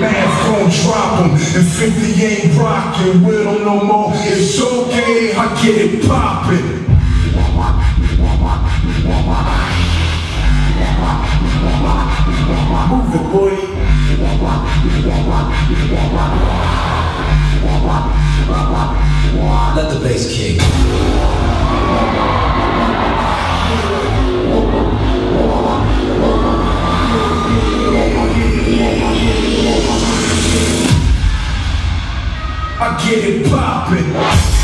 math gon' drop them. And 50 ain't rockin' with them no more. It's okay, I get it poppin'. Move it, boy. Let the bass kick. I get it poppin'.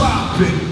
Pop it.